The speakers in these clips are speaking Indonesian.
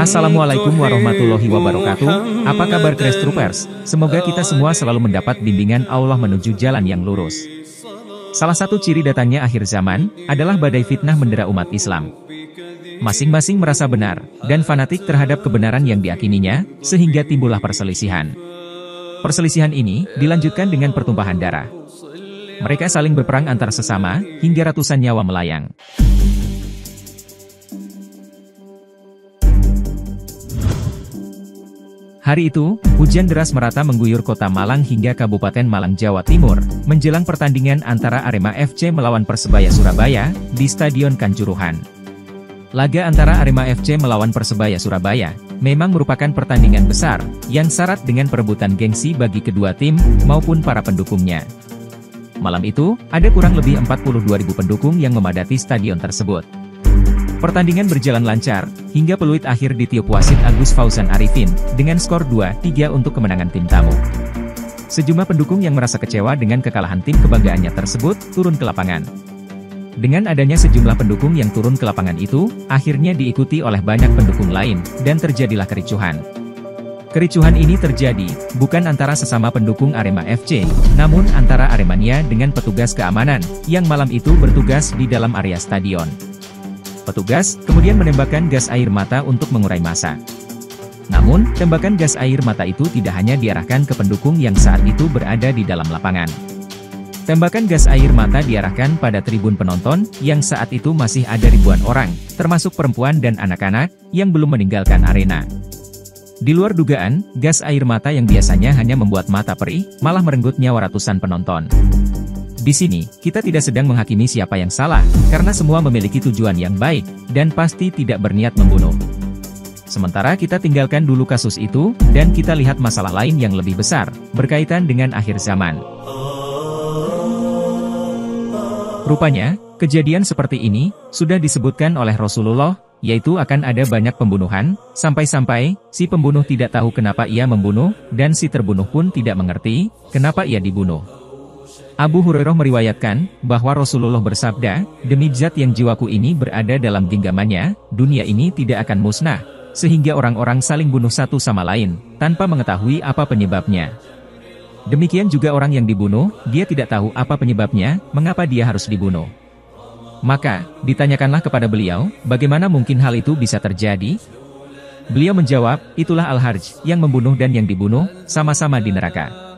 Assalamualaikum warahmatullahi wabarakatuh. Apa kabar Christ Troopers? Semoga kita semua selalu mendapat bimbingan Allah menuju jalan yang lurus. Salah satu ciri datangnya akhir zaman adalah badai fitnah mendera umat Islam. Masing-masing merasa benar dan fanatik terhadap kebenaran yang diakininya, sehingga timbullah perselisihan. Perselisihan ini dilanjutkan dengan pertumpahan darah. Mereka saling berperang antar sesama hingga ratusan nyawa melayang. Hari itu, hujan deras merata mengguyur kota Malang hingga Kabupaten Malang, Jawa Timur, menjelang pertandingan antara Arema FC melawan Persebaya Surabaya di Stadion Kanjuruhan. Laga antara Arema FC melawan Persebaya Surabaya memang merupakan pertandingan besar, yang syarat dengan perebutan gengsi bagi kedua tim maupun para pendukungnya. Malam itu, ada kurang lebih 42.000 pendukung yang memadati stadion tersebut. Pertandingan berjalan lancar, hingga peluit akhir ditiup wasit Agus Fauzan Arifin, dengan skor 2-3 untuk kemenangan tim tamu. Sejumlah pendukung yang merasa kecewa dengan kekalahan tim kebanggaannya tersebut, turun ke lapangan. Dengan adanya sejumlah pendukung yang turun ke lapangan itu, akhirnya diikuti oleh banyak pendukung lain, dan terjadilah kericuhan. Kericuhan ini terjadi, bukan antara sesama pendukung Arema FC, namun antara Aremania dengan petugas keamanan, yang malam itu bertugas di dalam area stadion. Petugas kemudian menembakkan gas air mata untuk mengurai massa. Namun, tembakan gas air mata itu tidak hanya diarahkan ke pendukung yang saat itu berada di dalam lapangan. Tembakan gas air mata diarahkan pada tribun penonton yang saat itu masih ada ribuan orang, termasuk perempuan dan anak-anak yang belum meninggalkan arena. Di luar dugaan, gas air mata yang biasanya hanya membuat mata perih, malah merenggut nyawa ratusan penonton. Di sini, kita tidak sedang menghakimi siapa yang salah, karena semua memiliki tujuan yang baik, dan pasti tidak berniat membunuh. Sementara kita tinggalkan dulu kasus itu, dan kita lihat masalah lain yang lebih besar, berkaitan dengan akhir zaman. Rupanya, kejadian seperti ini, sudah disebutkan oleh Rasulullah, yaitu akan ada banyak pembunuhan, sampai-sampai, si pembunuh tidak tahu kenapa ia membunuh, dan si terbunuh pun tidak mengerti, kenapa ia dibunuh. Abu Hurairah meriwayatkan, bahwa Rasulullah bersabda, demi zat yang jiwaku ini berada dalam genggamannya, dunia ini tidak akan musnah, sehingga orang-orang saling bunuh satu sama lain, tanpa mengetahui apa penyebabnya. Demikian juga orang yang dibunuh, dia tidak tahu apa penyebabnya, mengapa dia harus dibunuh. Maka, ditanyakanlah kepada beliau, bagaimana mungkin hal itu bisa terjadi? Beliau menjawab, itulah al-harj, yang membunuh dan yang dibunuh, sama-sama di neraka.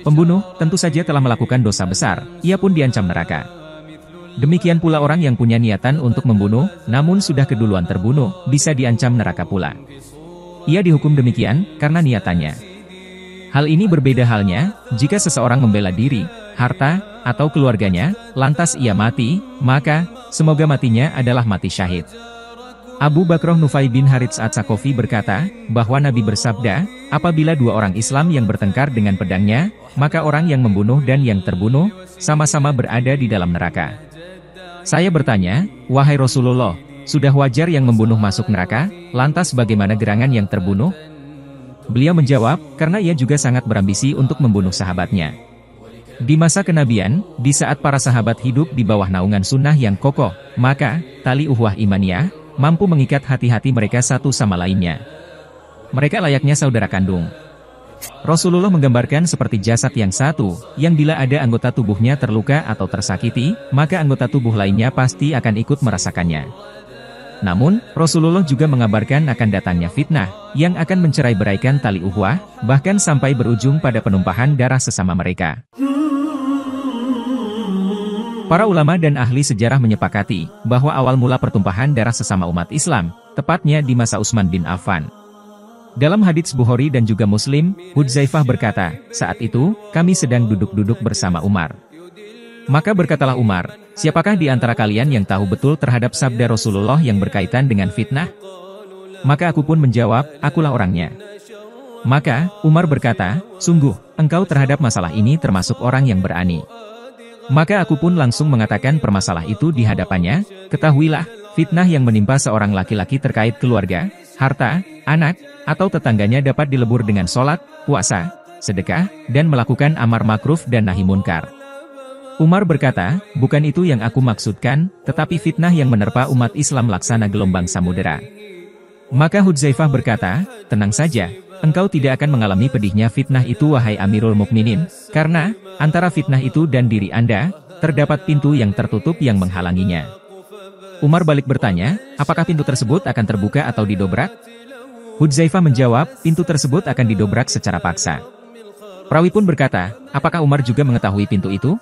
Pembunuh, tentu saja telah melakukan dosa besar, ia pun diancam neraka. Demikian pula orang yang punya niatan untuk membunuh, namun sudah keduluan terbunuh, bisa diancam neraka pula. Ia dihukum demikian, karena niatannya. Hal ini berbeda halnya, jika seseorang membela diri, harta, atau keluarganya, lantas ia mati, maka, semoga matinya adalah mati syahid. Abu Bakroh Nufai bin Harits At-Sakofi berkata, bahwa Nabi bersabda, apabila dua orang Islam yang bertengkar dengan pedangnya, maka orang yang membunuh dan yang terbunuh, sama-sama berada di dalam neraka. Saya bertanya, wahai Rasulullah, sudah wajar yang membunuh masuk neraka, lantas bagaimana gerangan yang terbunuh? Beliau menjawab, karena ia juga sangat berambisi untuk membunuh sahabatnya. Di masa kenabian, di saat para sahabat hidup di bawah naungan sunnah yang kokoh, maka, tali uhwah imaniyah, mampu mengikat hati-hati mereka satu sama lainnya. Mereka layaknya saudara kandung. Rasulullah menggambarkan seperti jasad yang satu, yang bila ada anggota tubuhnya terluka atau tersakiti, maka anggota tubuh lainnya pasti akan ikut merasakannya. Namun, Rasulullah juga mengabarkan akan datangnya fitnah, yang akan mencerai-beraikan tali uhwah, bahkan sampai berujung pada penumpahan darah sesama mereka. Para ulama dan ahli sejarah menyepakati, bahwa awal mula pertumpahan darah sesama umat Islam, tepatnya di masa Utsman bin Affan. Dalam hadits Bukhari dan juga Muslim, Hudzaifah berkata, saat itu, kami sedang duduk-duduk bersama Umar. Maka berkatalah Umar, siapakah di antara kalian yang tahu betul terhadap sabda Rasulullah yang berkaitan dengan fitnah? Maka aku pun menjawab, akulah orangnya. Maka, Umar berkata, sungguh, engkau terhadap masalah ini termasuk orang yang berani. Maka aku pun langsung mengatakan permasalah itu di hadapannya, ketahuilah, fitnah yang menimpa seorang laki-laki terkait keluarga, harta, anak, atau tetangganya dapat dilebur dengan sholat, puasa, sedekah, dan melakukan amar makruf dan nahi munkar. Umar berkata, bukan itu yang aku maksudkan, tetapi fitnah yang menerpa umat Islam laksana gelombang samudera. Maka Hudzaifah berkata, tenang saja, engkau tidak akan mengalami pedihnya fitnah itu wahai Amirul Mukminin, karena, antara fitnah itu dan diri Anda, terdapat pintu yang tertutup yang menghalanginya. Umar balik bertanya, apakah pintu tersebut akan terbuka atau didobrak? Hudzaifah menjawab, pintu tersebut akan didobrak secara paksa. Perawi pun berkata, apakah Umar juga mengetahui pintu itu?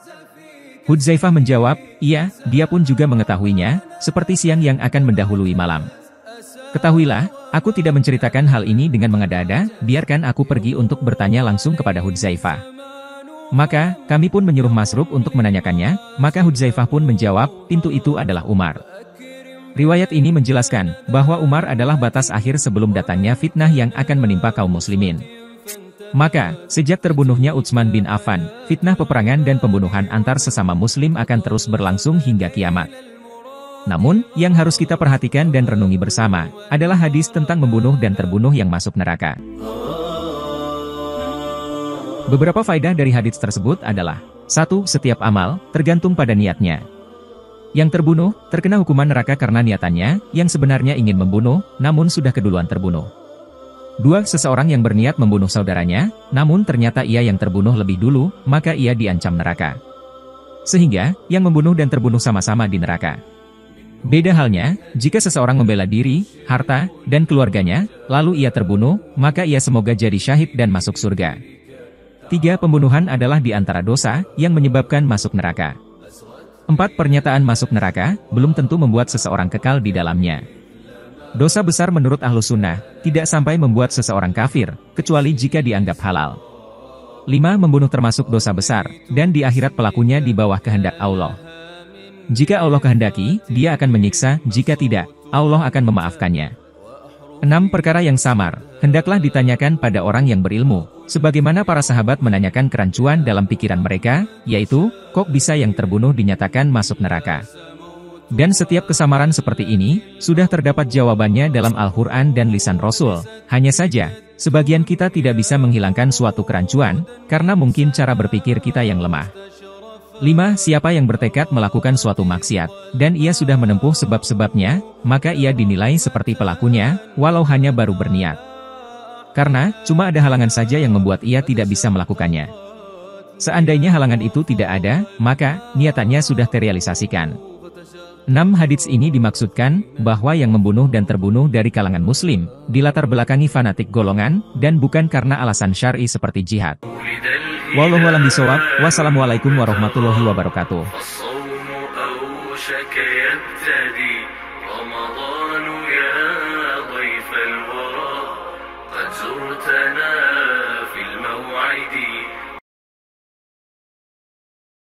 Hudzaifah menjawab, iya, dia pun juga mengetahuinya, seperti siang yang akan mendahului malam. Ketahuilah, aku tidak menceritakan hal ini dengan mengada-ada, biarkan aku pergi untuk bertanya langsung kepada Hudzaifah. Maka, kami pun menyuruh Masruq untuk menanyakannya, maka Hudzaifah pun menjawab, pintu itu adalah Umar. Riwayat ini menjelaskan, bahwa Umar adalah batas akhir sebelum datangnya fitnah yang akan menimpa kaum muslimin. Maka, sejak terbunuhnya Utsman bin Affan, fitnah peperangan dan pembunuhan antar sesama muslim akan terus berlangsung hingga kiamat. Namun, yang harus kita perhatikan dan renungi bersama, adalah hadis tentang membunuh dan terbunuh yang masuk neraka. Beberapa faedah dari hadis tersebut adalah, 1. Setiap amal, tergantung pada niatnya. Yang terbunuh, terkena hukuman neraka karena niatannya, yang sebenarnya ingin membunuh, namun sudah keduluan terbunuh. 2. Seseorang yang berniat membunuh saudaranya, namun ternyata ia yang terbunuh lebih dulu, maka ia diancam neraka. Sehingga, yang membunuh dan terbunuh sama-sama di neraka. Beda halnya, jika seseorang membela diri, harta, dan keluarganya, lalu ia terbunuh, maka ia semoga jadi syahid dan masuk surga. 3. Pembunuhan adalah di antara dosa yang menyebabkan masuk neraka. 4. Pernyataan masuk neraka belum tentu membuat seseorang kekal di dalamnya. Dosa besar menurut Ahlus Sunnah tidak sampai membuat seseorang kafir, kecuali jika dianggap halal. 5. Membunuh termasuk dosa besar, dan di akhirat pelakunya di bawah kehendak Allah. Jika Allah kehendaki, dia akan menyiksa, jika tidak, Allah akan memaafkannya. 6. Perkara yang samar, hendaklah ditanyakan pada orang yang berilmu, sebagaimana para sahabat menanyakan kerancuan dalam pikiran mereka, yaitu, kok bisa yang terbunuh dinyatakan masuk neraka. Dan setiap kesamaran seperti ini, sudah terdapat jawabannya dalam Al-Qur'an dan lisan Rasul, hanya saja, sebagian kita tidak bisa menghilangkan suatu kerancuan, karena mungkin cara berpikir kita yang lemah. 5. Siapa yang bertekad melakukan suatu maksiat, dan ia sudah menempuh sebab-sebabnya, maka ia dinilai seperti pelakunya, walau hanya baru berniat. Karena, cuma ada halangan saja yang membuat ia tidak bisa melakukannya. Seandainya halangan itu tidak ada, maka, niatannya sudah terrealisasikan. 6. Hadits ini dimaksudkan, bahwa yang membunuh dan terbunuh dari kalangan muslim, dilatar belakangi fanatik golongan, dan bukan karena alasan syar'i seperti jihad. Wallahu a'lam bishawab. Wassalamualaikum warahmatullahi wabarakatuh.